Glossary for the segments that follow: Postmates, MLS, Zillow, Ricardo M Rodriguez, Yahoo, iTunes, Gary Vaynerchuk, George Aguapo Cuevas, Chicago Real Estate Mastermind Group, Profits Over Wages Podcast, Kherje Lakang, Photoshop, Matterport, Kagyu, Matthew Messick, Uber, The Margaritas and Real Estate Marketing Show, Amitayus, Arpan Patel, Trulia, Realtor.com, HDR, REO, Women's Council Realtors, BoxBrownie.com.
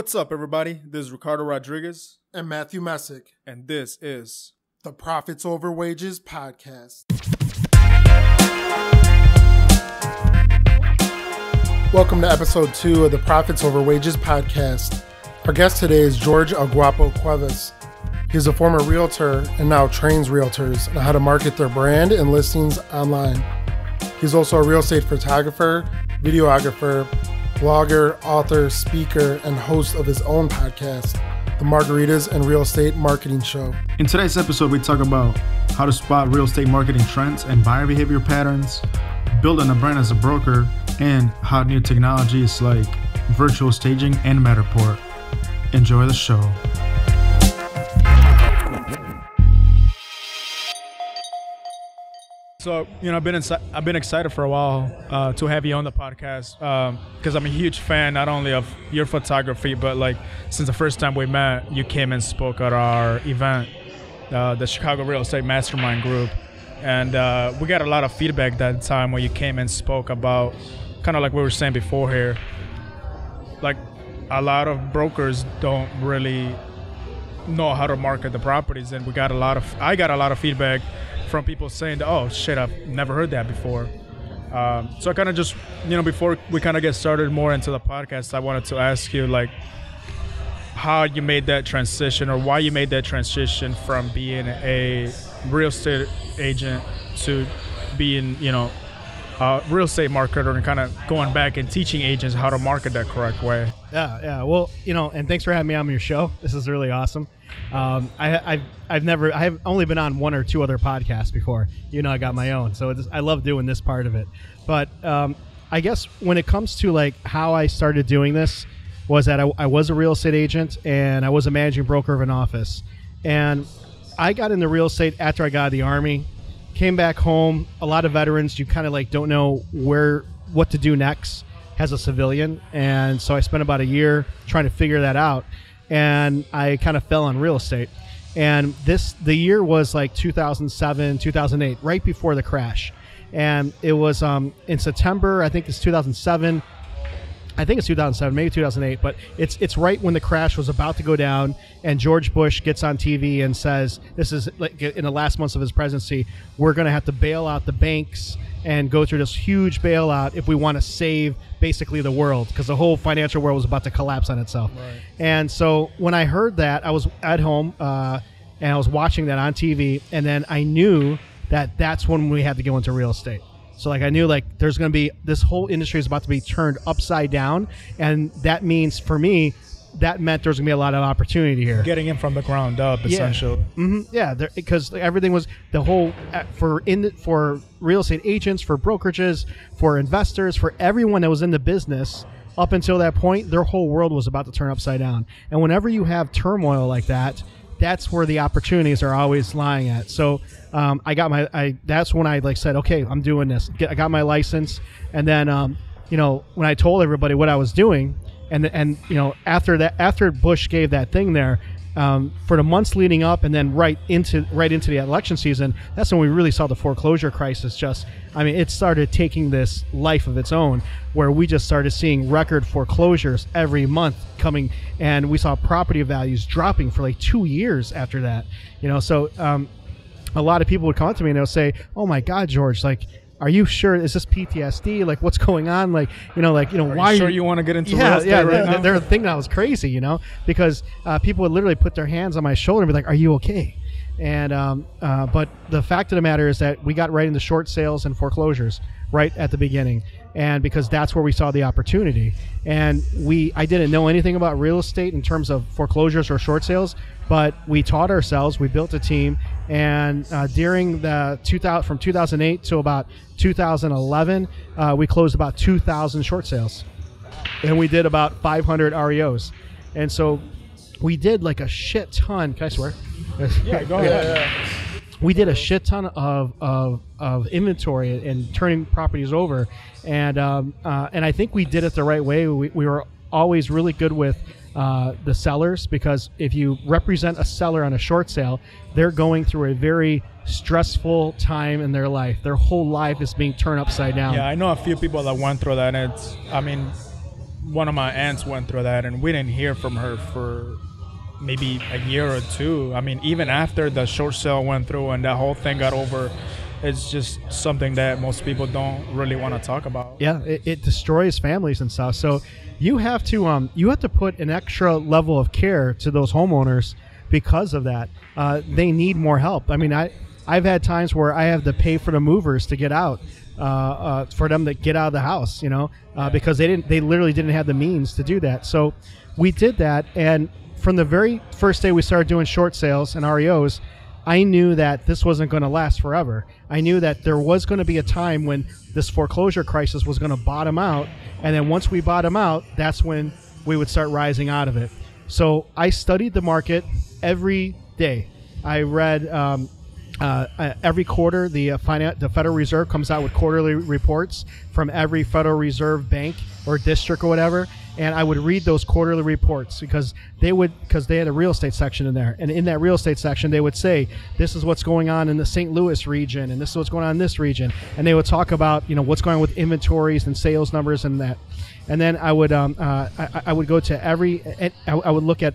What's up, everybody? This is Ricardo Rodriguez. And Matthew Messick. And this is the Profits Over Wages Podcast. Welcome to episode 2 of the Profits Over Wages Podcast. Our guest today is George Aguapo Cuevas. He's a former realtor and now trains realtors on how to market their brand and listings online. He's also a real estate photographer, videographer, blogger, author, speaker, and host of his own podcast, The Margaritas and Real Estate Marketing Show. In today's episode, we talk about how to spot real estate marketing trends and buyer behavior patterns, building a brand as a broker, and how new technologies like virtual staging and Matterport. Enjoy the show. So, you know, I've been excited for a while to have you on the podcast because I'm a huge fan not only of your photography, but like since the first time we met, you came and spoke at our event, the Chicago Real Estate Mastermind Group. And we got a lot of feedback that time when you came and spoke about kind of like we were saying before here, like a lot of brokers don't really know how to market the properties. And I got a lot of feedback from people saying, oh shit, I've never heard that before. So I kind of just, you know, before we kind of get started more into the podcast, I wanted to ask you like how you made that transition or why you made that transition from being a real estate agent to being, you know, a real estate marketer and kind of going back and teaching agents how to market that correct way. Yeah. Well, you know, and thanks for having me on your show. This is really awesome. I've only been on one or two other podcasts before, you know, I got my own. So I love doing this part of it. But, I guess when it comes to like how I started doing this was that I was a real estate agent and I was a managing broker of an office, and I got into real estate after I got out of the Army, came back home. A lot of veterans, you kind of like, don't know what to do next as a civilian. And so I spent about a year trying to figure that out. And I kind of fell on real estate. And the year was like 2007, 2008, right before the crash. And it was in September, maybe 2008, but it's right when the crash was about to go down. And George Bush gets on TV and says, this is like in the last months of his presidency, we're going to have to bail out the banks and go through this huge bailout if we want to save basically the world, because the whole financial world was about to collapse on itself. Right. And so when I heard that, I was at home and I was watching that on TV, and then I knew that that's when we had to go into real estate. So like I knew like there's going to be, this whole industry is about to be turned upside down, and that means for me, that meant there's going to be a lot of opportunity here. Getting in from the ground up, essentially. Yeah, because everything was the whole for real estate agents, for brokerages, for investors, for everyone that was in the business up until that point, their whole world was about to turn upside down. And whenever you have turmoil like that, that's where the opportunities are always lying at. So that's when I like said, okay, I'm doing this. I got my license, and then you know, when I told everybody what I was doing. And you know, after Bush gave that thing there, for the months leading up, and then right into the election season, that's when we really saw the foreclosure crisis. It started taking this life of its own, where we just started seeing record foreclosures every month coming, and we saw property values dropping for like 2 years after that. You know, so a lot of people would come up to me and they'll say, "Oh my God, George, like, are you sure? Is this PTSD? Like, what's going on? Like, why sure you want to get into real estate right now? They're thinking I was crazy, you know, because people would literally put their hands on my shoulder and be like, "Are you okay?" And but the fact of the matter is that we got right into short sales and foreclosures right at the beginning, and because that's where we saw the opportunity. And I didn't know anything about real estate in terms of foreclosures or short sales, but we taught ourselves. We built a team, and during from 2008 to about 2011, we closed about 2,000 short sales, and we did about 500 REOs, and so we did like a shit ton. Can I swear? Yeah, go ahead. Yeah. We did a shit ton of inventory and turning properties over, and I think we did it the right way. We were always really good with the sellers, because if you represent a seller on a short sale, they're going through a very stressful time in their life. Their whole life is being turned upside down. Yeah, I know a few people that went through that, and it's, one of my aunts went through that, and we didn't hear from her for maybe a year or two. I mean, even after the short sale went through and that whole thing got over, it's just something that most people don't really want to talk about. Yeah, it destroys families and stuff. So you have to put an extra level of care to those homeowners because of that. They need more help. I mean, I've had times where I have to pay for the movers to get out, for them to get out of the house, you know, because they literally didn't have the means to do that. So we did that, and from the very first day we started doing short sales and REOs, I knew that this wasn't going to last forever. I knew that there was going to be a time when this foreclosure crisis was going to bottom out, and then once we bottom out, that's when we would start rising out of it. So I studied the market every day. I read every quarter, the Federal Reserve comes out with quarterly reports from every Federal Reserve bank or district or whatever. And I would read those quarterly reports because they had a real estate section in there. And in that real estate section, they would say, this is what's going on in the St. Louis region, and this is what's going on in this region. And they would talk about, you know, what's going on with inventories and sales numbers and that. And then I would look at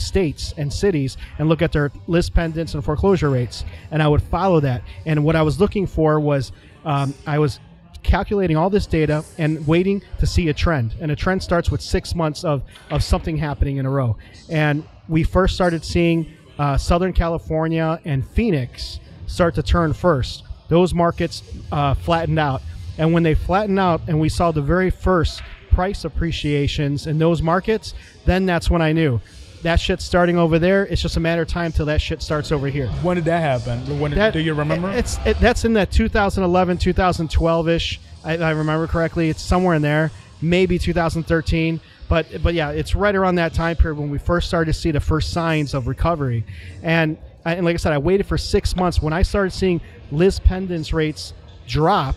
states and cities and look at their list pendants and foreclosure rates, and I would follow that. And what I was looking for was I was calculating all this data and waiting to see a trend. And a trend starts with 6 months of something happening in a row. And we first started seeing Southern California and Phoenix start to turn first. Those markets flattened out. And when they flattened out and we saw the very first price appreciations in those markets, then that's when I knew that shit's starting over there. It's just a matter of time till that shit starts over here. When did that happen? Do you remember? That's in that 2011, 2012-ish. I remember correctly. It's somewhere in there, maybe 2013. But yeah, it's right around that time period when we first started to see the first signs of recovery. And like I said, I waited for 6 months. When I started seeing Liz Pendant's rates drop,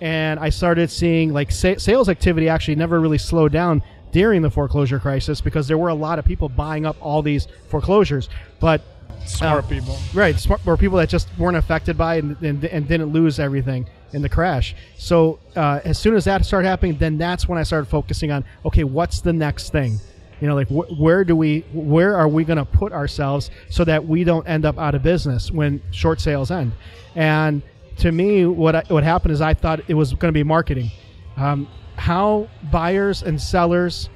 and I started seeing like sales activity actually never really slowed down during the foreclosure crisis, because there were a lot of people buying up all these foreclosures, but smart people, right? Or people that just weren't affected by it and didn't lose everything in the crash. So as soon as that started happening, then that's when I started focusing on, okay, what's the next thing? You know, like where are we going to put ourselves so that we don't end up out of business when short sales end? And to me, what happened is I thought it was going to be marketing. How buyers and sellers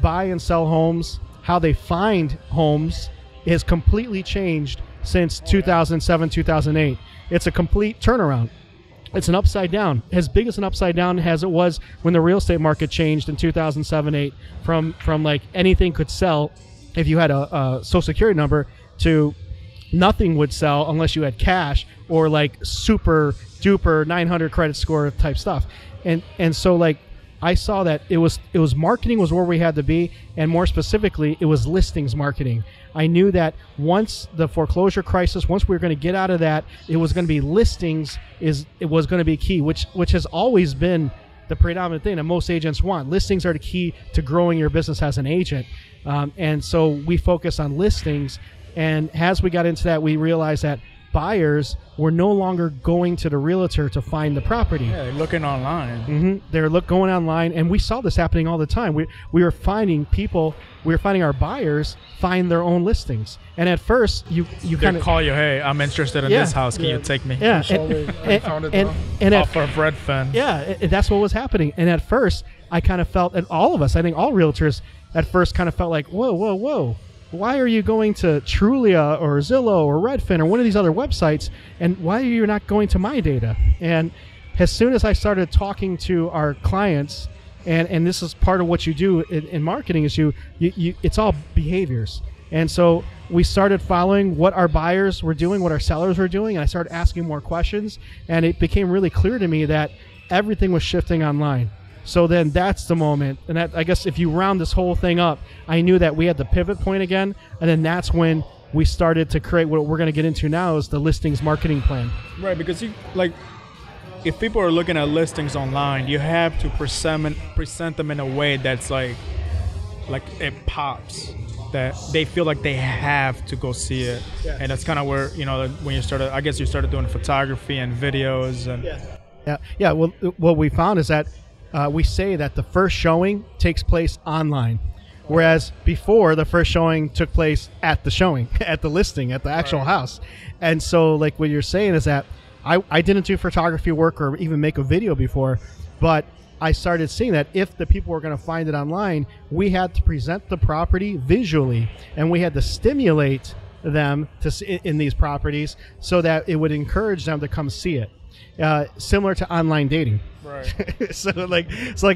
buy and sell homes, how they find homes, is completely changed since 2007, 2008. It's a complete turnaround. It's an upside down, as big as an upside down as it was when the real estate market changed in 2007, 8 from like anything could sell if you had a Social Security number to nothing would sell unless you had cash or like super duper 900 credit score type stuff. And so like I saw that it was marketing was where we had to be, and more specifically, it was listings marketing. I knew that once the foreclosure crisis, once we were going to get out of that, it was going to be listings. It was going to be key, which has always been the predominant thing that most agents want. Listings are the key to growing your business as an agent, and so we focus on listings. And as we got into that, we realized that buyers were no longer going to the realtor to find the property. Yeah, looking online. Mm-hmm. They're going online, and we saw this happening all the time. We were finding people. We were finding our buyers find their own listings. And at first, you kind of call you, hey, I'm interested in this house. Can you take me? Yeah, and off of Redfin. Yeah, that's what was happening. And at first, I kind of felt, and all of us, I think all realtors, at first kind of felt like, whoa. Why are you going to Trulia or Zillow or Redfin or one of these other websites, and why are you not going to my data? And as soon as I started talking to our clients, and this is part of what you do in marketing, is it's all behaviors. And so we started following what our buyers were doing, what our sellers were doing, and I started asking more questions, and it became really clear to me that everything was shifting online. So then that's the moment. And that, I guess, if you round this whole thing up, I knew that we had the pivot point again. And then that's when we started to create what we're going to get into now, is the listings marketing plan. Right, because if people are looking at listings online, you have to present them in a way that's like it pops, that they feel like they have to go see it. Yeah. And that's kind of where, you know, when you started doing photography and videos. And yeah. Well, what we found is that we say that the first showing takes place online. Whereas before, the first showing took place at the showing, at the listing, at the actual house. And so like what you're saying is that I didn't do photography work or even make a video before, but I started seeing that if the people were going to find it online, we had to present the property visually, and we had to stimulate them to see in these properties so that it would encourage them to come see it. Similar to online dating, right? so like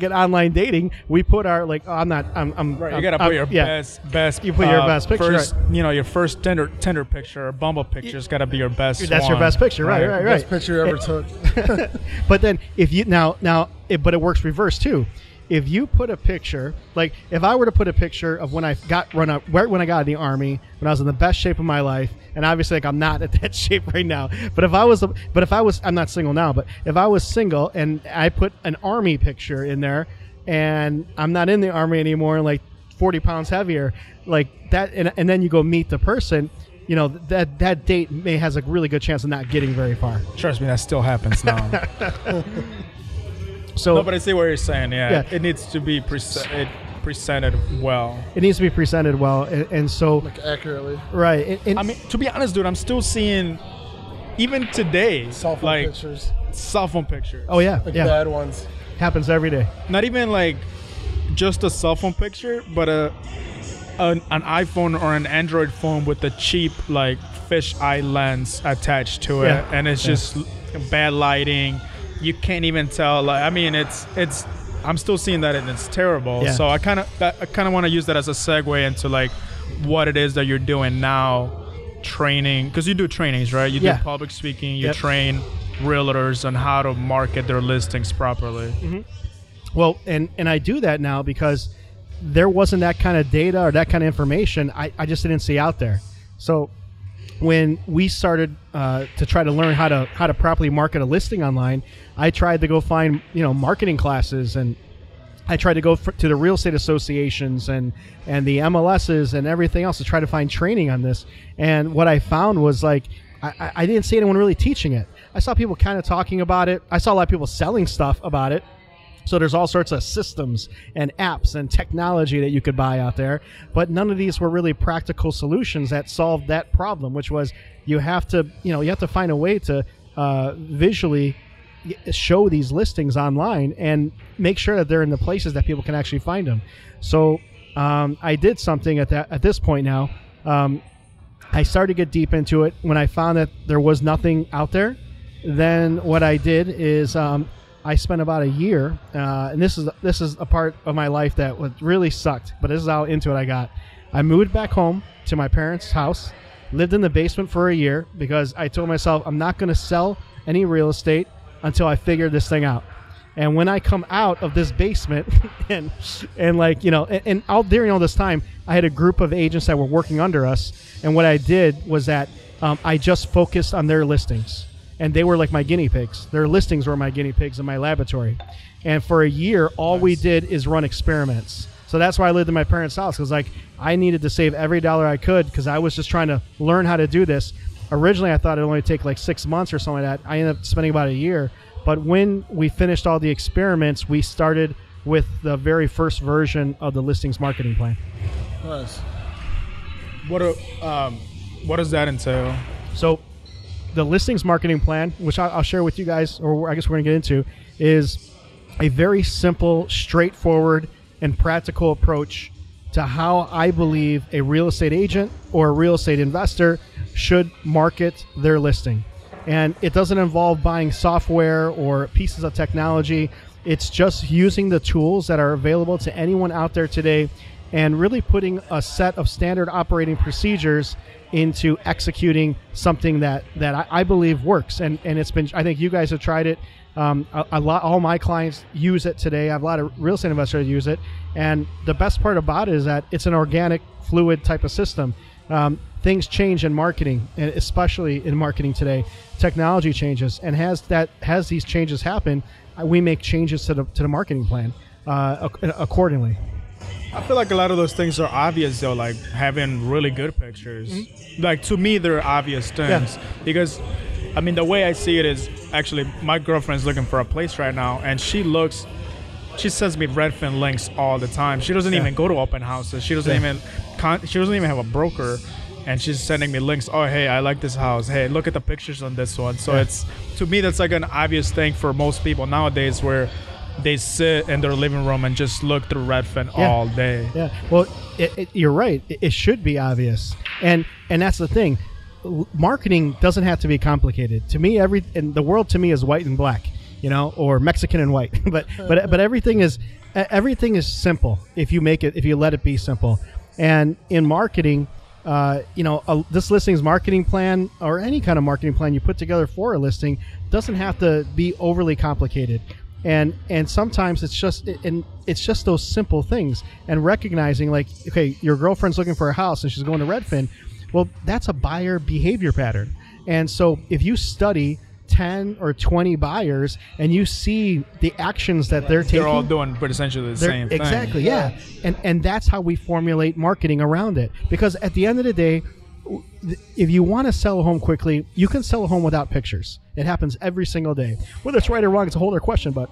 in online dating, we put our you gotta put your best picture. First, right. You know, your first Tinder picture, or Bumble picture's got to be your best. That's your best picture, right? Best picture you ever took. But then, if you but it works reverse too. If you put a picture, like if I were to put a picture of when I got run up, when I got in the Army, when I was in the best shape of my life, and obviously like I'm not at that shape right now. But if I was, I'm not single now. But if I was single and I put an Army picture in there, and I'm not in the Army anymore, like 40 pounds heavier, like that, and then you go meet the person. You know, that date has a really good chance of not getting very far. Trust me, that still happens now. So, no, but I see what you're saying. Yeah. It needs to be presented well. It needs to be presented well, and so like accurately. Right. And I mean, to be honest, dude, I'm still seeing, even today, cell phone pictures. Oh yeah, bad ones. Happens every day. Not even like just a cell phone picture, but an iPhone or an Android phone with a cheap like fisheye lens attached to it, and it's just bad lighting. You can't even tell. Like, I mean, it's. I'm still seeing that, and it's terrible. Yeah. So I kind of want to use that as a segue into like what it is that you're doing now, training, because you do trainings, right? You do public speaking. You train realtors on how to market their listings properly. Mm-hmm. Well, and I do that now because there wasn't that kind of data or that kind of information. I just didn't see out there. So when we started to try to learn how to properly market a listing online, I tried to go find marketing classes, and I tried to go to the real estate associations and the MLSs and everything else to try to find training on this. And what I found was like I didn't see anyone really teaching it. I saw people kind of talking about it. I saw a lot of people selling stuff about it. So there's all sorts of systems and apps and technology that you could buy out there, but none of these were really practical solutions that solved that problem, which was you have to find a way to visually show these listings online and make sure that they're in the places that people can actually find them. So I did something at this point now. I started to get deep into it. When I found that there was nothing out there, then what I did is I spent about a year, and this is a part of my life that really sucked, but this is how into it I got. I moved back home to my parents' house, lived in the basement for a year because I told myself I'm not going to sell any real estate until I figure this thing out. And when I come out of this basement and like, and out during all this time, I had a group of agents that were working under us. And what I did was that I just focused on their listings. And they were like my guinea pigs. Their listings were my guinea pigs in my laboratory. And for a year, all we did is run experiments. So that's why I lived in my parents' house, because like I needed to save every dollar I could because I was just trying to learn how to do this. Originally, I thought it would only take like 6 months or something like that. I ended up spending about a year. But when we finished all the experiments, we started with the very first version of the listings marketing plan. Nice. What does that entail? So the listings marketing plan, which I'll share with you guys, or I guess we're going to get into, is a very simple, straightforward, and practical approach to how I believe a real estate agent or a real estate investor should market their listing. And it doesn't involve buying software or pieces of technology. It's just using the tools that are available to anyone out there today and really putting a set of standard operating procedures into executing something that I believe works, and it's been. I think you guys have tried it. A lot. All my clients use it today. I have a lot of real estate investors use it, and the best part about it is that it's an organic, fluid type of system. Things change in marketing, and especially in marketing today, technology changes, and as these changes happen, we make changes to the marketing plan accordingly. I feel like a lot of those things are obvious, though, like having really good pictures. Mm-hmm. Like, to me, they're obvious things. Yeah. Because, I mean, the way I see it is, actually, my girlfriend's looking for a place right now, and she looks she sends me Redfin links all the time. She doesn't even go to open houses. She doesn't even have a broker, and she's sending me links. Oh, hey, I like this house. Hey, look at the pictures on this one. So it's, to me, that's like an obvious thing for most people nowadays, where they sit in their living room and just look through Redfin all day. Yeah. Well, you're right. It should be obvious, and that's the thing. Marketing doesn't have to be complicated. To me, the world to me is white and black, you know, or Mexican and white. But everything is simple if you let it be simple. And in marketing, you know, this listing's marketing plan, or any kind of marketing plan you put together for a listing, doesn't have to be overly complicated. And sometimes it's just those simple things, and recognizing, like, okay, your girlfriend's looking for a house and she's going to Redfin. Well, that's a buyer behavior pattern. And so if you study 10 or 20 buyers and you see the actions that they're taking, they're all doing but essentially the same thing. Exactly, yeah. And that's how we formulate marketing around it. Because at the end of the day, if you want to sell a home quickly, you can sell a home without pictures. It happens every single day. Whether it's right or wrong, it's a whole other question, but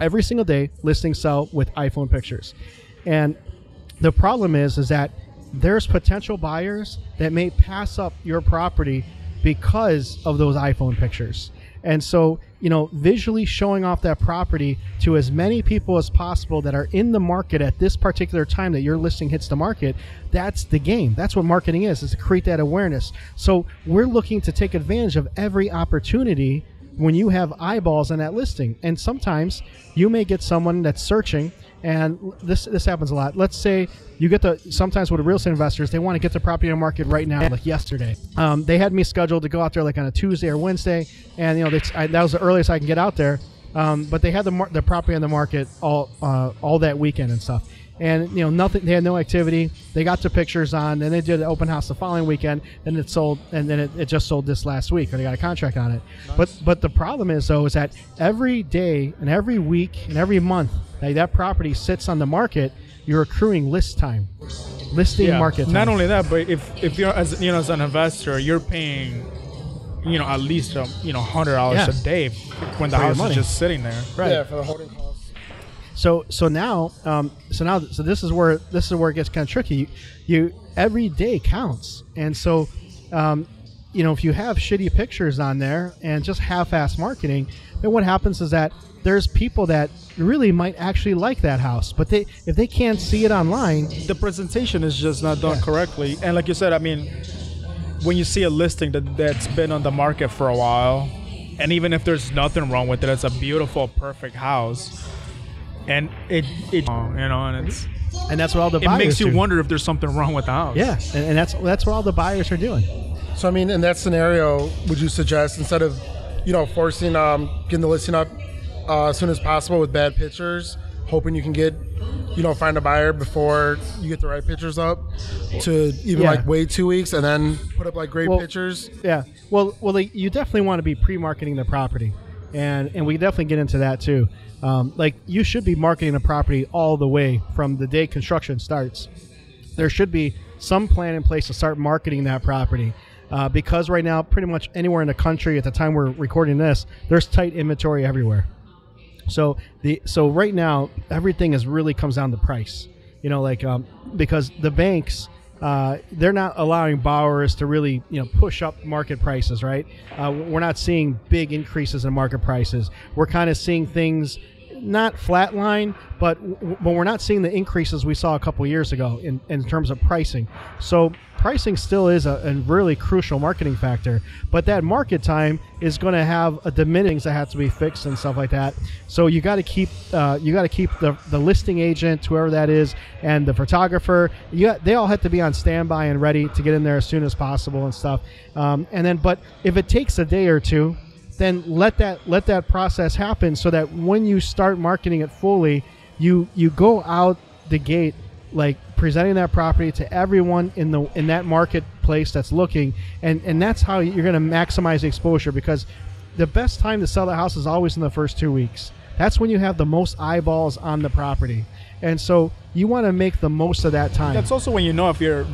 every single day, listings sell with iPhone pictures. And the problem is that there's potential buyers that may pass up your property because of those iPhone pictures. And so, you know, visually showing off that property to as many people as possible that are in the market at this particular time that your listing hits the market, that's the game. That's what marketing is to create that awareness. So we're looking to take advantage of every opportunity when you have eyeballs on that listing. And sometimes you may get someone that's searching, and this happens a lot. Let's say you get sometimes with real estate investors, they want to get the property on the market right now, like yesterday. They had me scheduled to go out there like on a Tuesday or Wednesday, and you know that was the earliest I can get out there. But they had the property on the market all that weekend and stuff, and you know nothing. They had no activity. They got the pictures on, then they did an open house the following weekend, and it sold, and then it just sold this last week, or they got a contract on it. Nice. But the problem is though is that every day and every week and every month that property sits on the market, you're accruing list time, listing market time. Not only that, but if you're as an investor, you're paying at least $100 a day when the house is just sitting there, right? Yeah, for the holding costs. So now this is where it gets kind of tricky. You every day counts, and so if you have shitty pictures on there and just half-ass marketing, then what happens is that there's people that really might actually like that house, but if they can't see it online, the presentation is just not done correctly. And like you said, I mean, when you see a listing that's been on the market for a while, and even if there's nothing wrong with it, it's a beautiful, perfect house, and that's what all the buyers do. It makes you wonder if there's something wrong with the house. Yeah, and that's what all the buyers are doing. So I mean, in that scenario, would you suggest, instead of forcing getting the listing up as soon as possible with bad pictures, hoping you can get, find a buyer before you get the right pictures up, to even like wait 2 weeks and then put up like great pictures? Yeah. Well, you definitely want to be pre-marketing the property, and we definitely get into that too. Like, you should be marketing the property all the way from the day construction starts. There should be some plan in place to start marketing that property. Because right now, pretty much anywhere in the country at the time we're recording this, there's tight inventory everywhere. So right now, everything really comes down to price, because the banks, they're not allowing borrowers to really, push up market prices, right? We're not seeing big increases in market prices. We're kind of seeing things not flatline, but we're not seeing the increases we saw a couple years ago in terms of pricing. So pricing still is a really crucial marketing factor, but that market time is going to have a diminishing that has to be fixed and stuff like that. So you got to keep the listing agent, whoever that is, and the photographer. They all have to be on standby and ready to get in there as soon as possible and stuff. But if it takes a day or two, then let that process happen, so that when you start marketing it fully, you go out the gate like presenting that property to everyone in that marketplace that's looking, and that's how you're going to maximize the exposure, because the best time to sell the house is always in the first 2 weeks. That's when you have the most eyeballs on the property, and so you want to make the most of that time. That's also when you know if your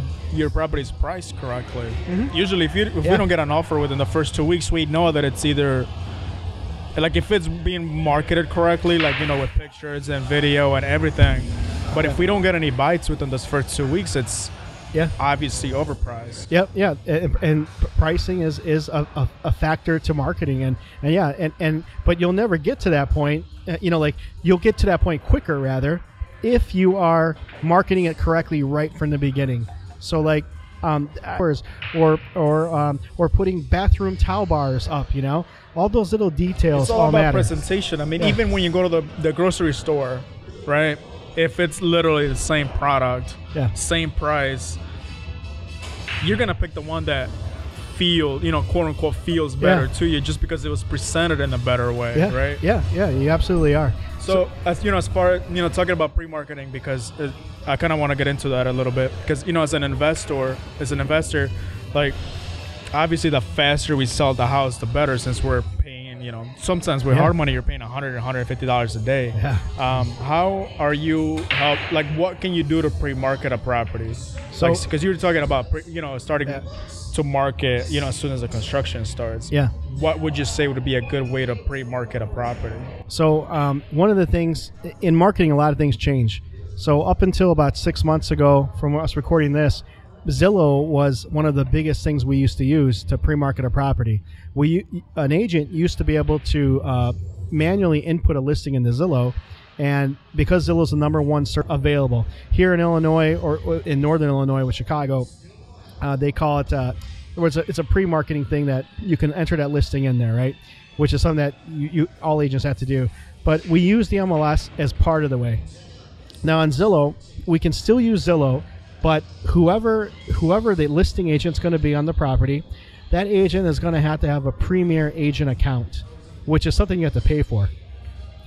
property is priced correctly. Mm-hmm. Usually, if we don't get an offer within the first 2 weeks, we know that it's either like if it's being marketed correctly, like, you know, with pictures and video and everything. But if we don't get any bites within those first 2 weeks, it's obviously overpriced. Yeah. And pricing is a factor to marketing. But you'll never get to that point. You know, like you'll get to that point quicker rather if you are marketing it correctly right from the beginning. So like, or putting bathroom towel bars up, you know, all those little details. It's all about presentation. I mean, even when you go to the grocery store, right? If it's literally the same product, same price, you're gonna pick the one that quote unquote feels better to you, just because it was presented in a better way, right? Yeah, you absolutely are. So as you know, as far as, you know, talking about pre-marketing, because I kind of want to get into that a little bit, because you know, as an investor, like obviously the faster we sell the house, the better, since we're paying, you know, sometimes with hard money, you're paying $100 and $150 a day. Yeah. How are you? What can you do to pre-market a property? So, because you were talking about, starting to market, you know, as soon as the construction starts. Yeah. What would you say would be a good way to pre-market a property? So one of the things in marketing, a lot of things change. So up until about 6 months ago from us recording this, Zillow was one of the biggest things we used to use to pre-market a property. An agent used to be able to manually input a listing into Zillow, and because Zillow's the number one search available here in Illinois, or in northern Illinois with Chicago, they call it. It's a pre-marketing thing that you can enter that listing in there, right? Which is something that you all agents have to do. But we use the MLS as part of the way. Now on Zillow, we can still use Zillow. But whoever the listing agent's going to be on the property, that agent is going to have a Premier Agent account, which is something you have to pay for.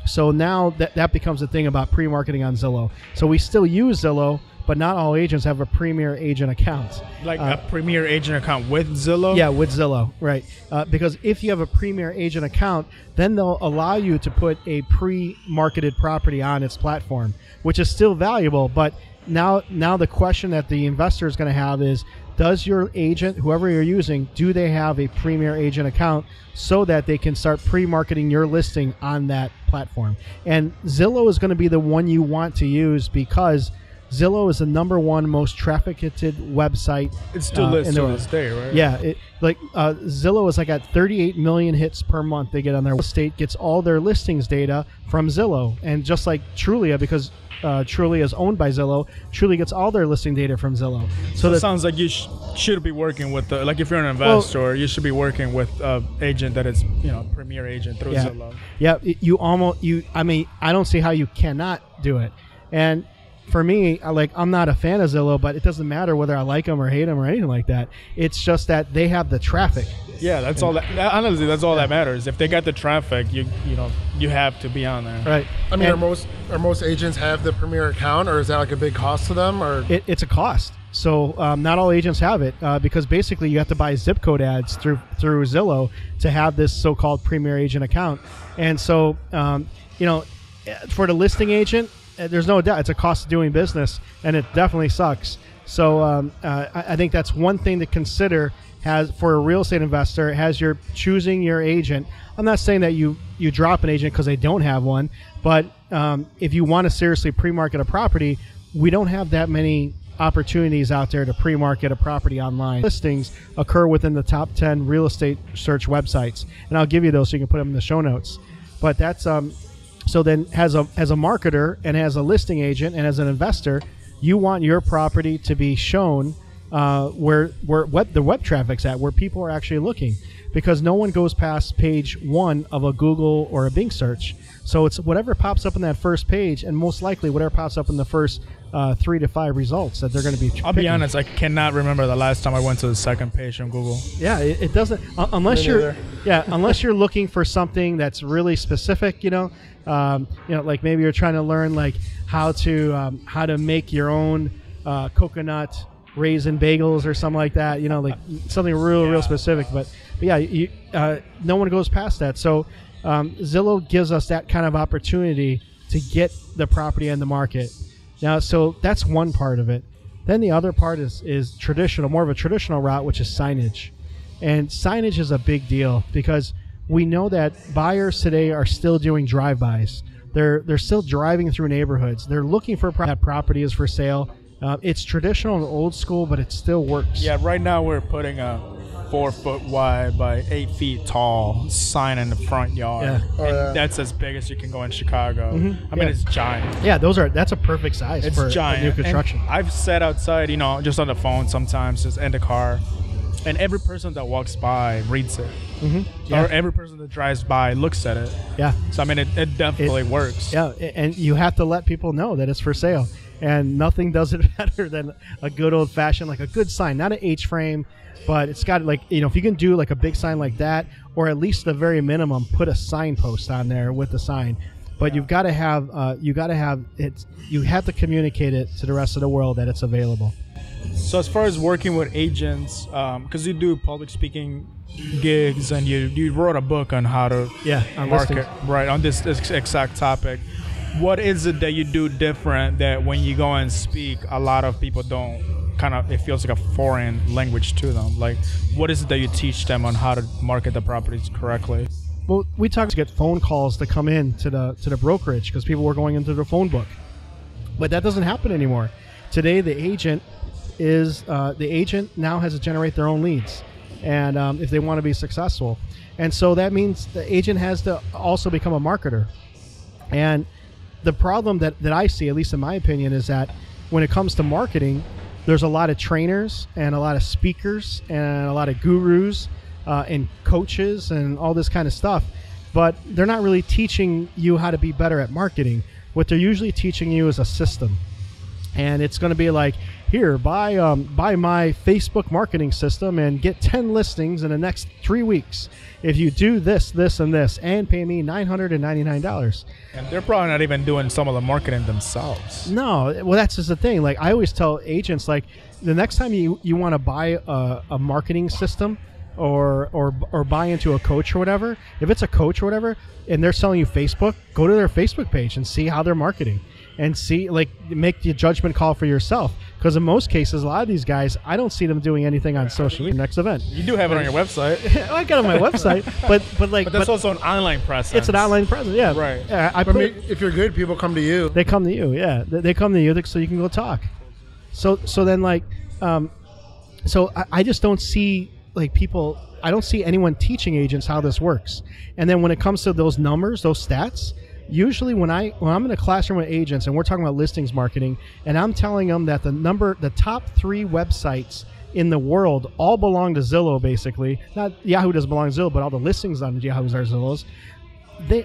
So now that becomes a thing about pre-marketing on Zillow. So we still use Zillow, but not all agents have a Premier Agent account. Like a Premier Agent account with Zillow? Yeah, with Zillow, right. Because if you have a Premier Agent account, then they'll allow you to put a pre-marketed property on its platform, which is still valuable, but... Now the question that the investor is going to have is, does your agent, whoever you're using, do they have a Premier Agent account so that they can start pre-marketing your listing on that platform? And Zillow is going to be the one you want to use, because Zillow is the number one most trafficked website. It's still to this day, right? Yeah. Zillow is like at 38 million hits per month they get on their website, gets all their listings data from Zillow. And just like Trulia, because Trulia is owned by Zillow, Trulia gets all their listing data from Zillow. So it sounds like you should be working with, if you're an investor, you should be working with an agent that is, you know, Premier Agent through Zillow. Yeah, I don't see how you cannot do it. And for me, I'm not a fan of Zillow, but it doesn't matter whether I like them or hate them or anything like that. It's just that they have the traffic. Yeah, that's all. Honestly, that's all that matters. If they got the traffic, you have to be on there. Right. I mean, are most agents have the Premier account, or is that like a big cost to them? Or it's a cost. So not all agents have it, because basically you have to buy zip code ads through Zillow to have this so-called Premier Agent account. And so for the listing agent, there's no doubt it's a cost of doing business, and it definitely sucks. So I think that's one thing to consider for a real estate investor as you're choosing your agent. I'm not saying that you drop an agent because they don't have one, but if you want to seriously pre-market a property, we don't have that many opportunities out there to pre-market a property online. Listings occur within the top 10 real estate search websites, and I'll give you those so you can put them in the show notes. But that's... So then as a marketer and as a listing agent and as an investor, you want your property to be shown where the web traffic's at, where people are actually looking, because no one goes past page one of a Google or a Bing search. So it's whatever pops up on that first page, and most likely whatever pops up in the first 3 to 5 results that they're going to be picking. I'll be honest, I cannot remember the last time I went to the second page on Google. Yeah, it doesn't unless you're looking for something that's really specific, like maybe you're trying to learn like how to make your own coconut raisin bagels or something like that, something real specific, but yeah, no one goes past that. So Zillow gives us that kind of opportunity to get the property on the market. Now, so that's one part of it. Then the other part is traditional, more of a traditional route, which is signage. And signage is a big deal, because we know that buyers today are still doing drive-bys. They're still driving through neighborhoods. They're looking for that property is for sale. It's traditional and old school, but it still works. Yeah, right now we're putting a 4-foot-wide by 8-feet-tall sign in the front yard. Yeah. Oh, yeah. And that's as big as you can go in Chicago. Mm-hmm. I mean, it's giant. Yeah, that's a perfect size for giant. New construction. And I've sat outside, you know, just on the phone sometimes, just in the car, and every person that walks by reads it. Mm-hmm. Yeah. Or every person that drives by looks at it. Yeah. So, I mean, it definitely works. Yeah, and you have to let people know that it's for sale. And nothing does it better than a good old-fashioned, like a good sign, not an H-frame, but it's got, like, you know, if you can do like a big sign like that, or at least the very minimum, put a signpost on there with the sign. But yeah, you have to communicate it to the rest of the world that it's available. So as far as working with agents, because you do public speaking gigs and you wrote a book on how to market, right, on this exact topic. What is it that you do different that when you go and speak, a lot of people don't, kind of, it feels like a foreign language to them? Like, what is it that you teach them on how to market the properties correctly? Well, we talk to get phone calls to come in to the brokerage because people were going into their phone book. But that doesn't happen anymore. Today, the agent now has to generate their own leads, and if they want to be successful. And so that means the agent has to also become a marketer. And the problem that I see, at least in my opinion, is that when it comes to marketing, there's a lot of trainers and a lot of speakers and a lot of gurus and coaches and all this kind of stuff, but they're not really teaching you how to be better at marketing. What they're usually teaching you is a system. And it's going to be like, here, buy my Facebook marketing system and get 10 listings in the next 3 weeks. If you do this, this, and this, and pay me $999. And they're probably not even doing some of the marketing themselves. No. Well, that's just the thing. Like, I always tell agents, like, the next time you want to buy a marketing system or buy into a coach or whatever, if it's a coach or whatever, and they're selling you Facebook, go to their Facebook page and see how they're marketing. And see, like, make the judgment call for yourself. Because in most cases, a lot of these guys, I don't see them doing anything on social. Next event, you do have it on your website. I got it on my website, but that's also an online presence. It's an online presence, yeah. Right. I mean, if you're good, people come to you. They come to you, yeah. They come to you, so you can go talk. So I just don't see, like, people. I don't see anyone teaching agents how this works. And then when it comes to those numbers, those stats. Usually when I'm in a classroom with agents and we're talking about listings marketing and I'm telling them that the top 3 websites in the world all belong to Zillow, basically. Not Yahoo doesn't belong to Zillow, but all the listings on Yahoo's are Zillow's.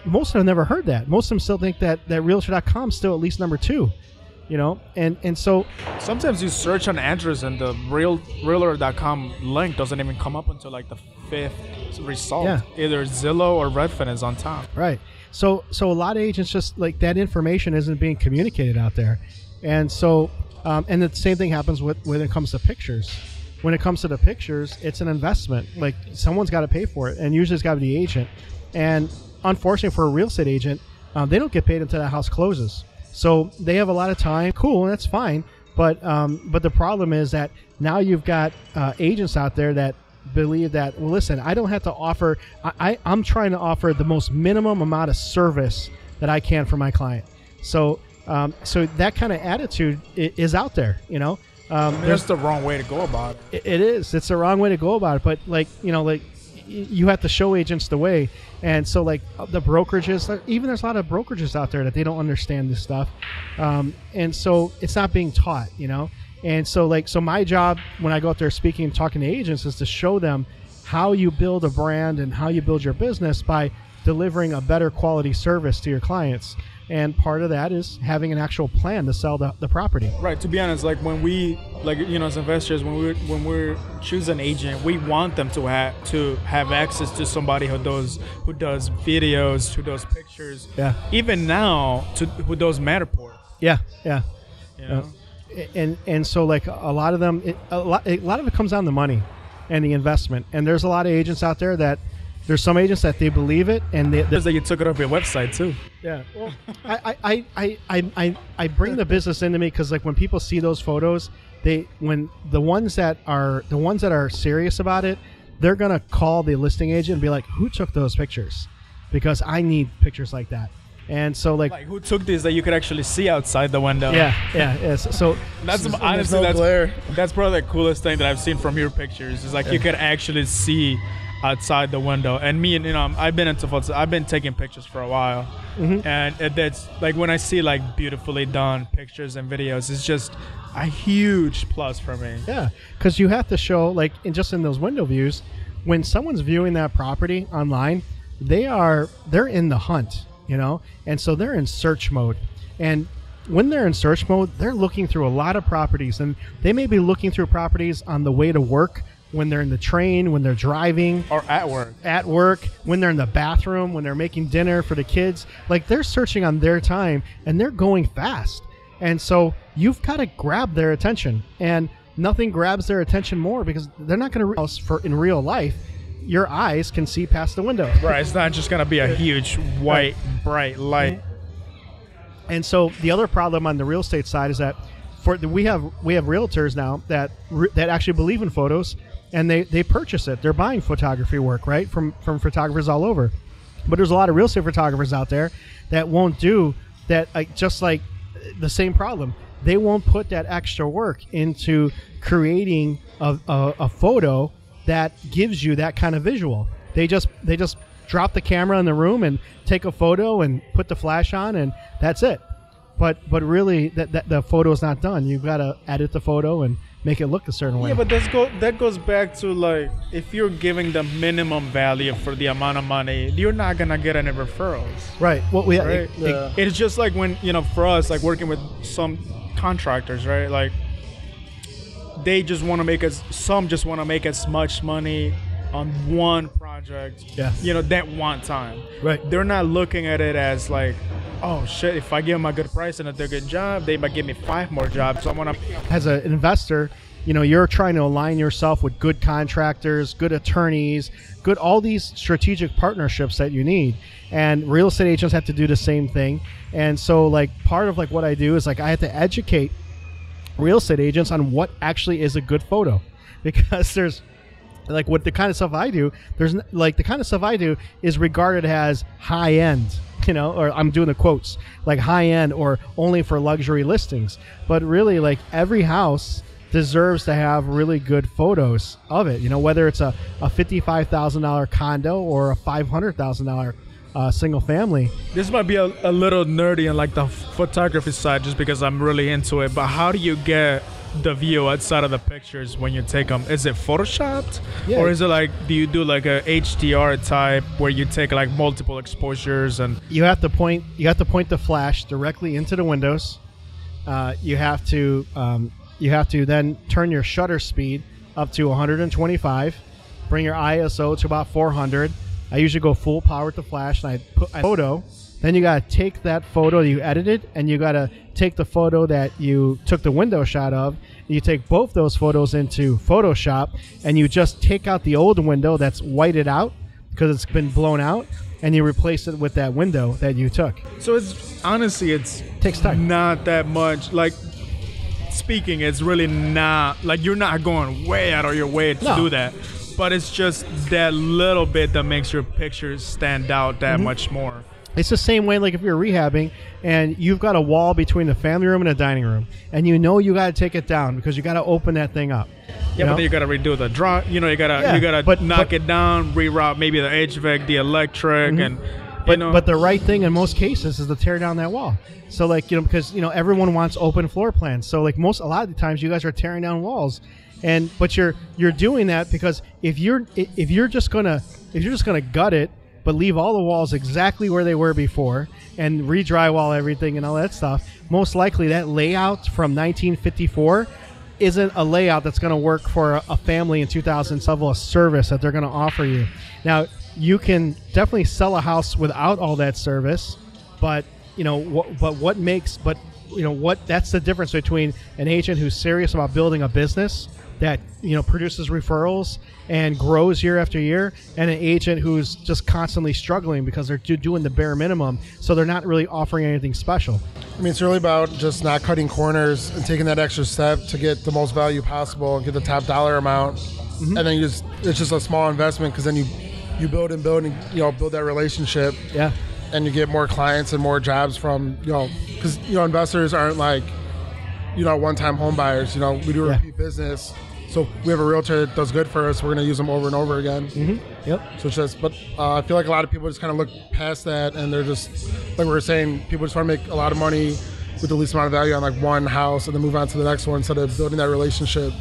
Most of them never heard that. Most of them still think that Realtor.com is still at least number 2, you know? And so sometimes you search on address and the Realtor.com link doesn't even come up until like the 5th result. Yeah. Either Zillow or Redfin is on top. Right. So a lot of agents just, like, that information isn't being communicated out there. And so, and the same thing happens when it comes to pictures. When it comes to the pictures, it's an investment. Like, someone's got to pay for it, and usually it's got to be the agent. And unfortunately for a real estate agent, they don't get paid until that house closes. So they have a lot of time. Cool, that's fine. But the problem is that now you've got agents out there that believe that, well, listen, I don't have to offer, I'm trying to offer the most minimum amount of service that I can for my client. So that kind of attitude is out there, you know. I mean, that's the wrong way to go about it. It is. It's the wrong way to go about it. But, like, you know, like, you have to show agents the way. And so, like, the brokerages, even there's a lot of brokerages out there that they don't understand this stuff. And so it's not being taught, you know. And so, like, so my job when I go out there speaking and talking to agents is to show them how you build a brand and how you build your business by delivering a better quality service to your clients. And part of that is having an actual plan to sell the property. Right. To be honest, like, when we, like, you know, as investors, when we choose an agent, we want them to have access to somebody who does videos, who does pictures. Yeah. Even now, who does Matterport. Yeah. Yeah. You know? And so, like, a lot of them, a lot of it comes down to money and the investment. And there's a lot of agents out there that, there's some agents that they believe it, and they like, you took it off your website too. Yeah. Well, I bring the business into me because, like, when people see those photos, when the ones that are serious about it, they're going to call the listing agent and be like, who took those pictures? Because I need pictures like that. And so like who took this that you could actually see outside the window? Yeah. So that's honestly, that's probably the coolest thing that I've seen from your pictures. Is like you could actually see outside the window. And me, you know, I've been into photos. I've been taking pictures for a while, and that's like when I see like beautifully done pictures and videos, it's just a huge plus for me. Yeah, because you have to show like in those window views, when someone's viewing that property online, they're in the hunt. You know, and so they're in search mode. And when they're in search mode, they're looking through a lot of properties. And they may be looking through properties on the way to work, when they're in the train, when they're driving. Or at work. At work, when they're in the bathroom, when they're making dinner for the kids. Like, they're searching on their time, and they're going fast. And so you've got to grab their attention. And nothing grabs their attention more, because they're not going to realize in real life, your eyes can see past the window. Right, it's not just going to be a huge white, bright light. And so the other problem on the real estate side is that we have realtors now that actually believe in photos, and they purchase it. They're buying photography work, right, from photographers all over. But there's a lot of real estate photographers out there that won't do that, just like the same problem. They won't put that extra work into creating a photo that gives you that kind of visual. They just drop the camera in the room and take a photo and put the flash on, and that's it. But really, that the photo is not done. You've got to edit the photo and make it look a certain way. Yeah, but that goes back to, like, if you're giving the minimum value for the amount of money, you're not gonna get any referrals. Right. It's just like when, you know, for us, like working with some contractors, right? Like, they just want to make us, some just want to make as much money on one project, you know, that one time. Right. They're not looking at it as like, oh shit, if I give them a good price and a good job, they might give me 5 more jobs. So I want to. As an investor, you know, you're trying to align yourself with good contractors, good attorneys, good, all these strategic partnerships that you need. And real estate agents have to do the same thing. And so, like, part of like what I do is like I have to educate real estate agents on what actually is a good photo, because there's like what the kind of stuff I do, there's like the kind of stuff I do is regarded as high end, you know, or I'm doing the quotes like high end or only for luxury listings. But really, like, every house deserves to have really good photos of it, you know, whether it's a $55,000 condo or a $500,000 single family. This might be a little nerdy on like the photography side, just because I'm really into it, but how do you get the view outside of the pictures when you take them? Is it photoshopped? Yeah. Or is it like, do you do like a HDR type where you take like multiple exposures? And you have to point the flash directly into the windows. You have to then turn your shutter speed up to 125, bring your ISO to about 400. I usually go full power with the flash, and I put a photo. Then you gotta take that photo you edited, and you gotta take the photo that you took the window shot of. And you take both those photos into Photoshop, and you just take out the old window that's whited out because it's been blown out, and you replace it with that window that you took. So it's honestly, it takes time. Not that much. Like, speaking, it's really not like you're not going way out of your way to do that. But it's just that little bit that makes your pictures stand out that much more. It's the same way, like if you're rehabbing and you've got a wall between the family room and the dining room, and you know you got to take it down because you got to open that thing up. Yeah, but then you got to redo the draw. You know, you got to knock it down, reroute maybe the HVAC, the electric, and but the right thing in most cases is to tear down that wall. So like, you know, because, you know, everyone wants open floor plans. So like a lot of the times you guys are tearing down walls. But you're doing that because if you're just gonna gut it, but leave all the walls exactly where they were before and re-drywall everything and all that stuff, most likely that layout from 1954 isn't a layout that's gonna work for a family in 2007, a service that they're gonna offer you. Now you can definitely sell a house without all that service, but you know that's the difference between an agent who's serious about building a business that, you know, produces referrals and grows year after year, and an agent who's just constantly struggling because they're doing the bare minimum, so they're not really offering anything special. I mean, it's really about just not cutting corners and taking that extra step to get the most value possible and get the top dollar amount. Mm-hmm. And then you just, it's just a small investment, because then you build and build, and you know, build that relationship. Yeah. And you get more clients and more jobs from, you know, because, you know, investors aren't like, you know, one-time home buyers. You know, we do repeat business. So we have a realtor that does good for us. We're going to use them over and over again. Mm-hmm. Yep. So it's just, but I feel like a lot of people just kind of look past that, and they're just, like we were saying, people just want to make a lot of money with the least amount of value on like one house and then move on to the next one instead of building that relationship.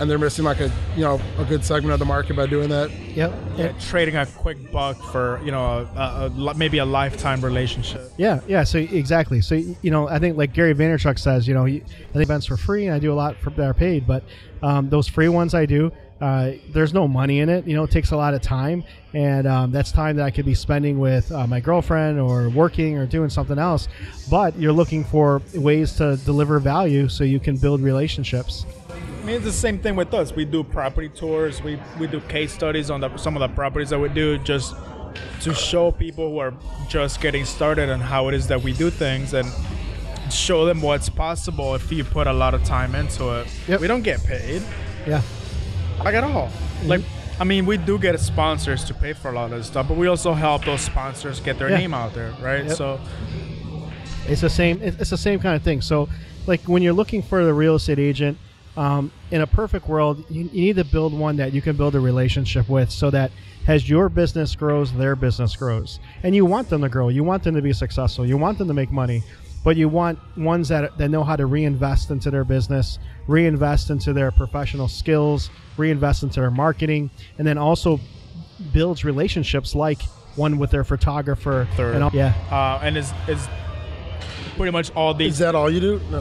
And they're missing like a, you know, a good segment of the market by doing that. Yep. Yeah. Trading a quick buck for, you know, maybe a lifetime relationship. Yeah. Yeah. So exactly. So, you know, I think like Gary Vaynerchuk says, you know, I think events for free, and I do a lot for that are paid, but those free ones I do, there's no money in it. You know, it takes a lot of time, and that's time that I could be spending with my girlfriend or working or doing something else. But you're looking for ways to deliver value so you can build relationships. I mean, it's the same thing with us. We do property tours. We do case studies on some of the properties that we do, just to show people who are just getting started and how it is that we do things, and show them what's possible if you put a lot of time into it. Yep. We don't get paid. Yeah. Like at all. Mm-hmm. Like, I mean, we do get sponsors to pay for a lot of stuff, but we also help those sponsors get their name out there, right? Yep. So it's the same kind of thing. So like when you're looking for the real estate agent, in a perfect world, you need to build one that you can build a relationship with, so that as your business grows, their business grows. And you want them to grow. You want them to be successful. You want them to make money. But you want ones that know how to reinvest into their business, reinvest into their professional skills, reinvest into their marketing, and then also builds relationships like one with their photographer. Third. And all, yeah. And is pretty much all these. Is that all you do? No.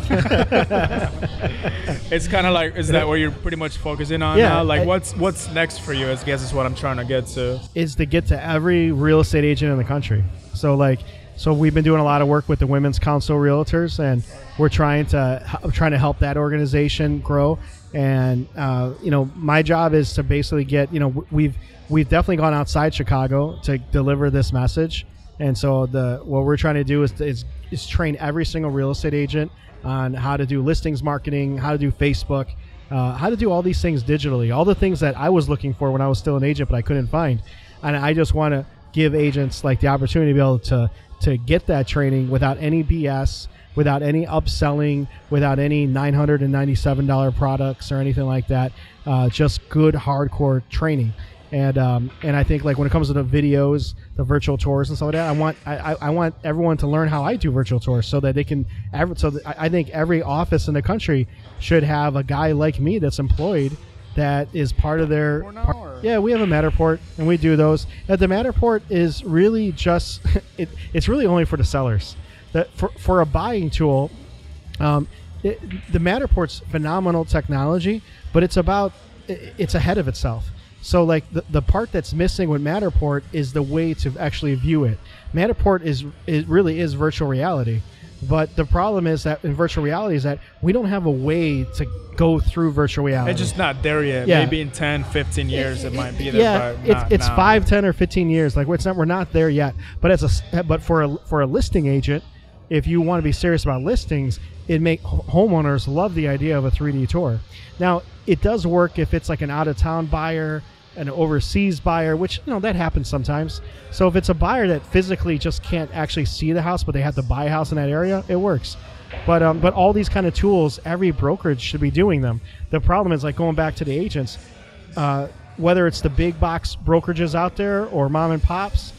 It's kind of like, is that what you're pretty much focusing on now? Like, what's next for you? I guess is what I'm trying to get to. Is to get to every real estate agent in the country. So like. So we've been doing a lot of work with the Women's Council Realtors, and we're trying to help that organization grow. And you know, my job is to basically get, you know, we've definitely gone outside Chicago to deliver this message. And so what we're trying to do is train every single real estate agent on how to do listings marketing, how to do Facebook, how to do all these things digitally, all the things that I was looking for when I was still an agent but I couldn't find. And I just want to give agents like the opportunity to be able to get that training without any BS, without any upselling, without any $997 products or anything like that. Just good hardcore training. And I think like when it comes to the videos, the virtual tours and stuff like that, I want everyone to learn how I do virtual tours so that they can. I think every office in the country should have a guy like me that's employed. That is part of their. Yeah, we have a Matterport, and we do those. And the Matterport is really just it's really only for the sellers. That for a buying tool, the Matterport's phenomenal technology, but it's ahead of itself. So like the part that's missing with Matterport is the way to actually view it. Matterport really is virtual reality. But the problem is that in virtual reality is that we don't have a way to go through virtual reality. It's just not there yet. Yeah. Maybe in 10, 15 years it might be there. Yeah, but it's 5, 10, or 15 years. Like we're not there yet. But for a listing agent, if you want to be serious about listings, it make homeowners love the idea of a 3D tour. Now it does work if it's like an out of town buyer, an overseas buyer, which, you know, that happens sometimes. So if it's a buyer that physically just can't actually see the house, but they have to buy a house in that area, it works. But all these kind of tools, every brokerage should be doing them. The problem is, like, going back to the agents, whether it's the big box brokerages out there or mom and pops,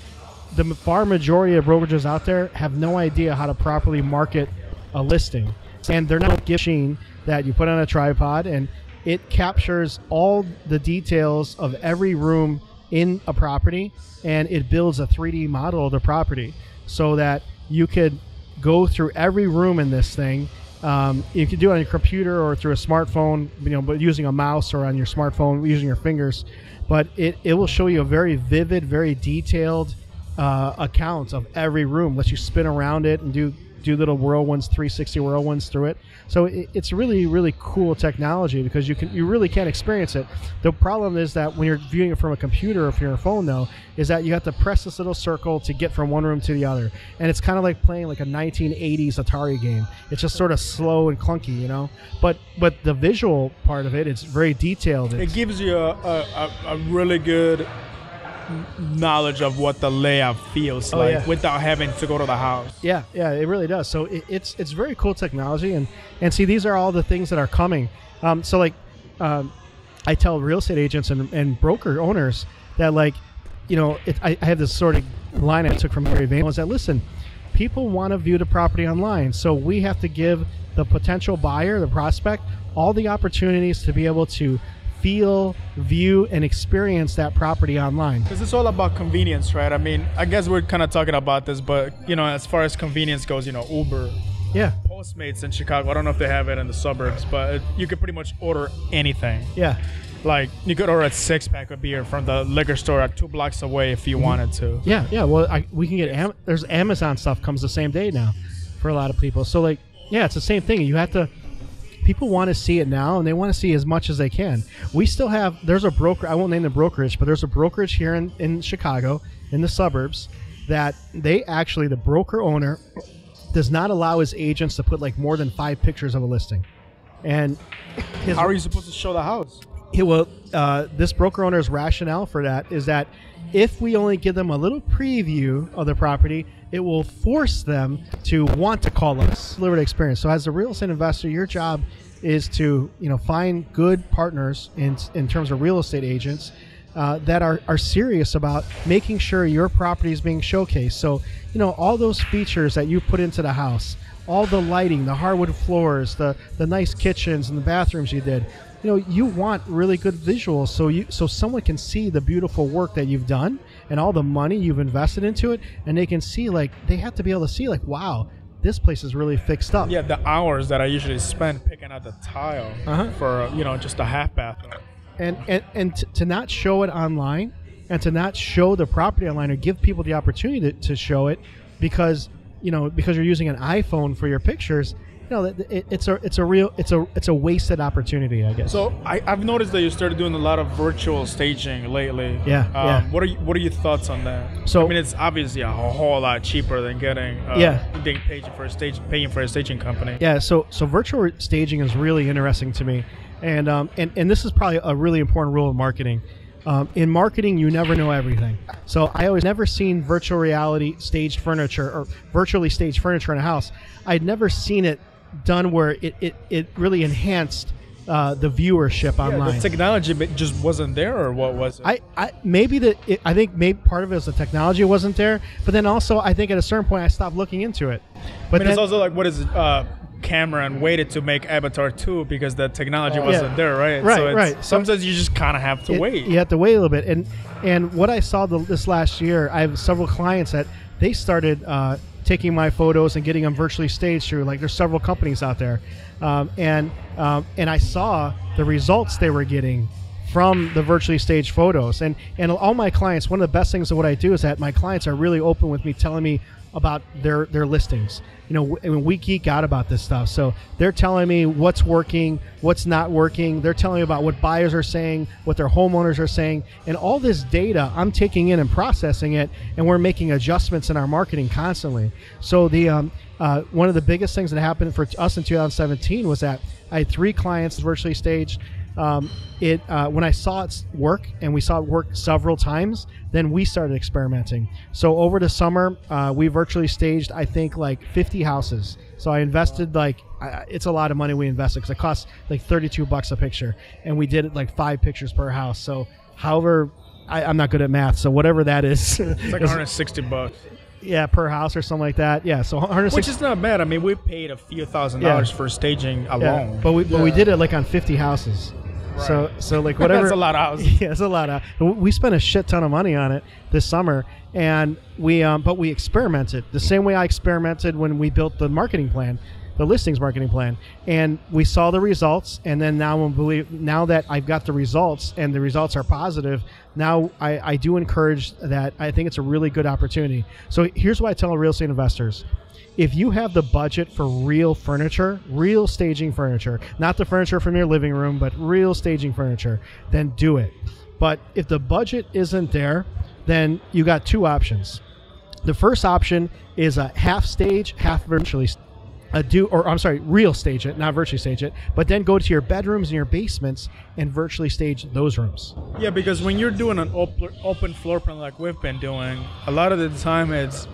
the far majority of brokerages out there have no idea how to properly market a listing. And they're not a machine that you put on a tripod and it captures all the details of every room in a property, and it builds a 3D model of the property so that you could go through every room in this thing. You can do it on your computer or through a smartphone, you know, but using a mouse or on your smartphone, using your fingers. But it will show you a very vivid, very detailed account of every room, lets you spin around it and do do little whirlwinds, 360 whirlwinds through it. So it's really, really cool technology because you really can't experience it. The problem is that when you're viewing it from a computer or from your phone, though, is that you have to press this little circle to get from one room to the other. And it's kind of like playing like a 1980s Atari game. It's just sort of slow and clunky, you know? But the visual part of it, it's very detailed. It gives you a really good knowledge of what the layout feels like without having to go to the house. Yeah, it really does. So it's very cool technology, and see, these are all the things that are coming. I tell real estate agents and broker owners that, like, you know, I have this sort of line I took from Gary Vaynerchuk that, listen, people want to view the property online, so we have to give the potential buyer, the prospect, all the opportunities to be able to feel, view, and experience that property online. Because it's all about convenience, right? I mean, I guess we're kind of talking about this, but, you know, as far as convenience goes, you know, Uber, Postmates in Chicago, I don't know if they have it in the suburbs, but you could pretty much order anything. Yeah. Like, you could order a six-pack of beer from the liquor store at 2 blocks away if you wanted to. Yeah, well, we can get, there's Amazon stuff comes the same day now for a lot of people. So, like, yeah, it's the same thing. You have to, people want to see it now, and they want to see as much as they can. We still have, there's a broker, I won't name the brokerage, but there's a brokerage here in Chicago, in the suburbs, that they actually, the broker owner does not allow his agents to put like more than 5 pictures of a listing. And how are you supposed to show the house? This broker owner's rationale for that is that if we only give them a little preview of the property, it will force them to want to call us, deliver the experience. So as a real estate investor, your job is to, you know, find good partners in terms of real estate agents that are serious about making sure your property is being showcased. So, you know, all those features that you put into the house, all the lighting, the hardwood floors, the nice kitchens and the bathrooms you did, you know, you want really good visuals so someone can see the beautiful work that you've done and all the money you've invested into it, and they can see, like, they have to be able to see, like, wow, this place is really fixed up. Yeah, the hours that I usually spend picking out the tile for, you know, just a half bathroom. And to not show it online and to not show the property online or give people the opportunity to show it because you're using an iPhone for your pictures, no, it's a wasted opportunity, I guess. So I've noticed that you started doing a lot of virtual staging lately. Yeah. What are your thoughts on that? So I mean, it's obviously a whole lot cheaper than getting paying for a staging company. Yeah. So virtual staging is really interesting to me, and this is probably a really important rule of marketing. In marketing, you never know everything. So I always never seen virtual reality staged furniture or virtually staged furniture in a house. I'd never seen it done where it really enhanced the viewership online. The technology just wasn't there, or what was it? I think maybe part of it was the technology wasn't there, but then also I think at a certain point I stopped looking into it. But then, it's also like, what is it? Cameron waited to make Avatar 2 because the technology wasn't there, right? Right. Sometimes you just kind of have to wait. You have to wait a little bit. And what I saw this last year, I have several clients that they started taking my photos and getting them virtually staged through. Like, there's several companies out there, and I saw the results they were getting from the virtually staged photos. And all my clients, one of the best things of what I do is that my clients are really open with me, telling me about their listings. You know, we geek out about this stuff. So they're telling me what's working, what's not working. They're telling me about what buyers are saying, what their homeowners are saying. And all this data, I'm taking in and processing it, and we're making adjustments in our marketing constantly. So the one of the biggest things that happened for us in 2017 was that I had 3 clients virtually staged. When I saw it work, and we saw it work several times, then we started experimenting. So over the summer, we virtually staged, I think, like 50 houses. So I invested it's a lot of money we invested, because it costs like $32 a picture, and we did it like 5 pictures per house. So however, I'm not good at math, so whatever that is, it's like $160. Yeah, per house or something like that. Yeah, so which is not bad. I mean, we paid a few $1,000 for staging alone. But we did it like on 50 houses. Right. So like whatever. That's a lot of houses. Yeah, it's a lot of. We spent a shit ton of money on it this summer, and we experimented the same way I experimented when we built the marketing plan. the listings marketing plan. And we saw the results. And then now that I've got the results and the results are positive, now I do encourage that. I think it's a really good opportunity. So here's what I tell real estate investors. If you have the budget for real furniture, real staging furniture, not the furniture from your living room, but real staging furniture, then do it. But if the budget isn't there, then you got two options. The first option is a half stage, half virtually real stage it, not virtually stage it, but then go to your bedrooms and your basements and virtually stage those rooms. Yeah, because when you're doing an open floor plan like we've been doing, a lot of the time it's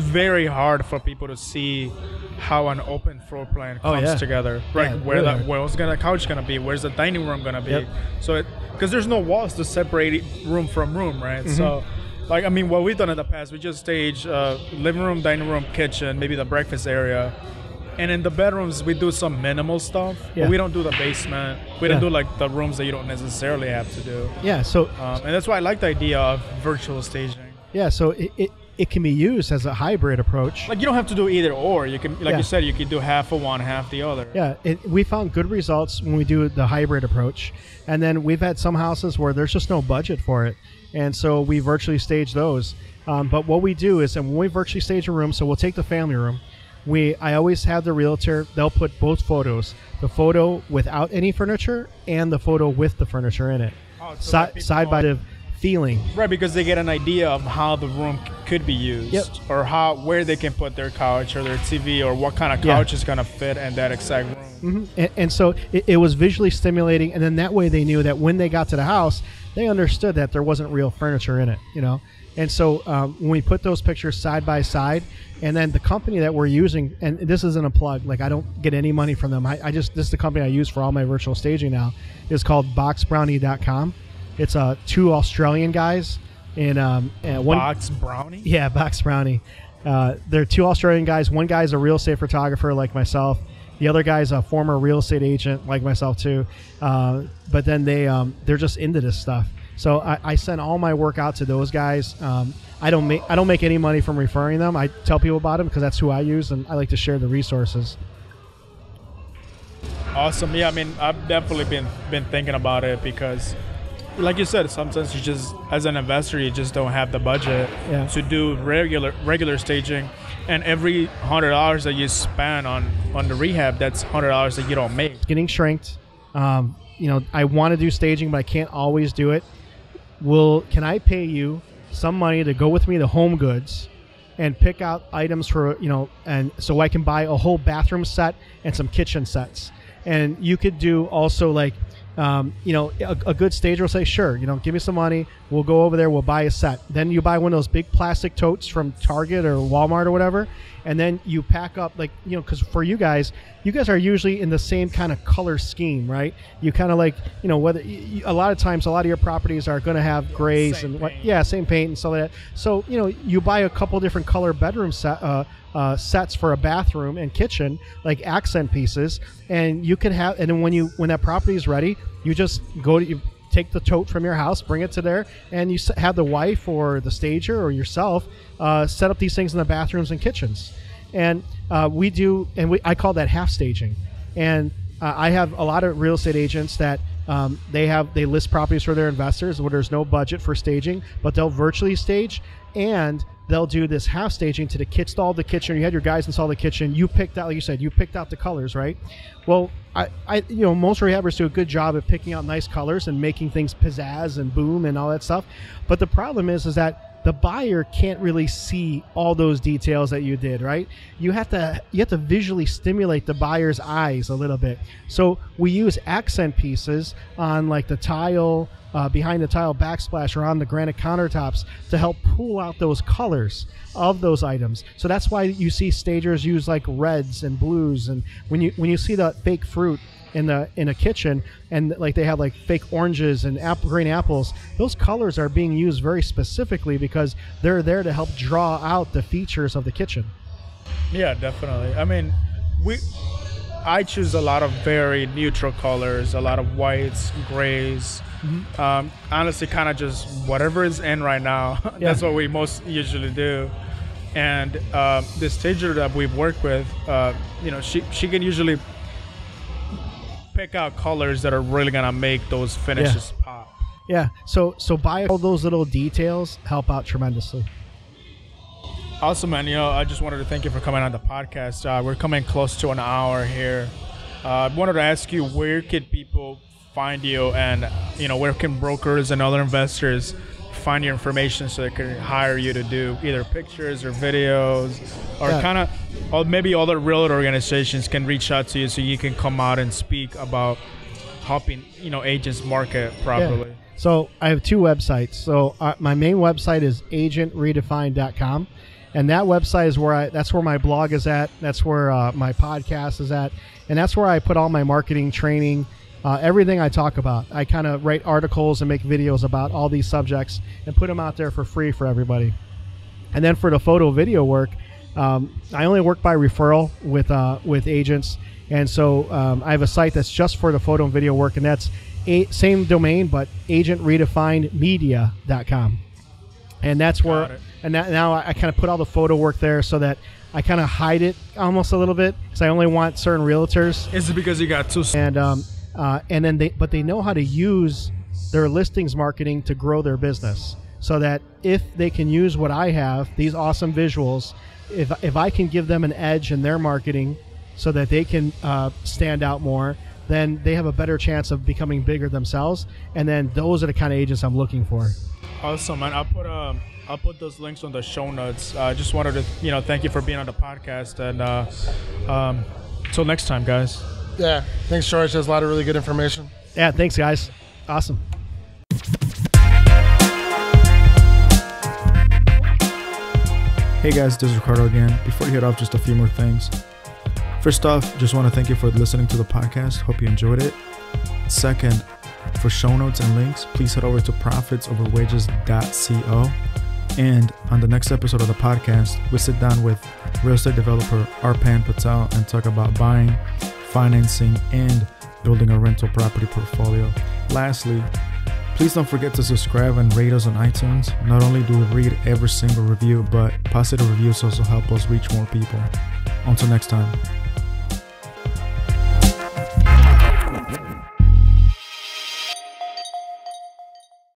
very hard for people to see how an open floor plan comes together. Right? Yeah, where's the couch gonna be? Where's the dining room gonna be? Yep. So, because there's no walls to separate room from room, right? Mm-hmm. So. Like, I mean, what we've done in the past, we just stage living room, dining room, kitchen, maybe the breakfast area. And in the bedrooms, we do some minimal stuff. Yeah. But we don't do the basement. We don't do like the rooms that you don't necessarily have to do. Yeah, so. And that's why I like the idea of virtual staging. Yeah, so it can be used as a hybrid approach. Like, you don't have to do either or. You can, like you said, you can do half of one, half the other. Yeah, we found good results when we do the hybrid approach. And then we've had some houses where there's just no budget for it. And so we virtually stage those. But what we do is, and when we virtually stage a room, so we'll take the family room. I always have the realtor, they'll put both photos, the photo without any furniture and the photo with the furniture in it. Oh, so side by side feeling. Right, because they get an idea of how the room could be used, or where they can put their couch or their TV, or what kind of couch is going to fit in that exact room. Mm-hmm. And so it was visually stimulating, and then that way they knew that when they got to the house, they understood that there wasn't real furniture in it, you know. And so when we put those pictures side by side, and then the company that we're using, and this isn't a plug, like I don't get any money from them. This is the company I use for all my virtual staging now. It's called BoxBrownie.com. It's two Australian guys in one BoxBrownie. Yeah, BoxBrownie. They're two Australian guys. One guy's a real estate photographer like myself. The other guy's a former real estate agent like myself too, but then they're just into this stuff. So I send all my work out to those guys. I don't make any money from referring them. I tell people about them because that's who I use, and I like to share the resources. Awesome. Yeah, I mean, I've definitely been thinking about it because, like you said, sometimes you just, as an investor, you just don't have the budget to do regular staging. And every $100 that you spend on the rehab, that's $100 that you don't make. It's getting shrinked. You know, I want to do staging, but I can't always do it. Can I pay you some money to go with me to Home Goods and pick out items for, you know, and so I can buy a whole bathroom set and some kitchen sets. And you could do also like, you know, a good stager will say, sure, you know, give me some money. We'll go over there. We'll buy a set. Then you buy one of those big plastic totes from Target or Walmart or whatever. And then you pack up, like, you know, because for you guys are usually in the same kind of color scheme, right? You kind of like, you know, a lot of times, a lot of your properties are going to have grays and what, same paint and stuff like that. So, you know, you buy a couple different color bedroom sets for a bathroom and kitchen, like accent pieces, and you can have. And then when that property is ready, you just you take the tote from your house, bring it to there, and you have the wife or the stager or yourself set up these things in the bathrooms and kitchens. And I call that half staging. And I have a lot of real estate agents that they list properties for their investors where there's no budget for staging, but they'll virtually stage and they'll do this half staging to install the kitchen. You had your guys install the kitchen. You picked out, like you said, the colors, right? Well, you know, most rehabbers do a good job of picking out nice colors and making things pizzazz and boom and all that stuff. But the problem is that the buyer can't really see all those details that you did, right? You have to visually stimulate the buyer's eyes a little bit. So we use accent pieces on like the tile, behind the tile backsplash or on the granite countertops to help pull out those colors of those items. So that's why you see stagers use like reds and blues, and when you see that fake fruit in a kitchen, and like they have like fake oranges and green apples, those colors are being used very specifically because they're there to help draw out the features of the kitchen. Yeah, definitely. I mean, I choose a lot of very neutral colors, a lot of whites, grays. Mm-hmm. Honestly, kind of just whatever is in right now. That's what we most usually do. And this teacher that we've worked with, you know, she can usually pick out colors that are really gonna make those finishes pop. Yeah. So by all those little details help out tremendously. Awesome, man. You know, I just wanted to thank you for coming on the podcast. We're coming close to an hour here. I wanted to ask you, where could people find you, and you know, where can brokers and other investors find your information so they can hire you to do either pictures or videos, or kind of, or maybe other realtor organizations can reach out to you so you can come out and speak about helping, you know, agents market properly? Yeah. So I have two websites. So my main website is agentredefined.com. And that website is where that's where my blog is at. That's where my podcast is at. And that's where I put all my marketing training, everything I talk about. I kind of write articles and make videos about all these subjects and put them out there for free for everybody. And then for the photo video work, I only work by referral with agents. And so I have a site that's just for the photo and video work, and that's same domain, but agentredefinedmedia.com. And that's where, and that, now I kind of put all the photo work there so that I kind of hide it almost a little bit, because I only want certain realtors. Is it because you got two? And then they know how to use their listings marketing to grow their business, so that if they can use what I have, these awesome visuals, if I can give them an edge in their marketing so that they can stand out more, then they have a better chance of becoming bigger themselves. And then those are the kind of agents I'm looking for. Awesome, man. I'll put those links on the show notes. I just wanted to, you know, thank you for being on the podcast, and till next time, guys. Yeah, thanks, George. There's a lot of really good information. Yeah, thanks, guys. Awesome. Hey, guys, this is Ricardo again. Before you head off, just a few more things. First off, just want to thank you for listening to the podcast. Hope you enjoyed it. Second, for show notes and links, please head over to profitsoverwages.co. And on the next episode of the podcast, we sit down with real estate developer Arpan Patel and talk about buying, financing, and building a rental property portfolio. Lastly, please don't forget to subscribe and rate us on iTunes. Not only do we read every single review, but positive reviews also help us reach more people. Until next time.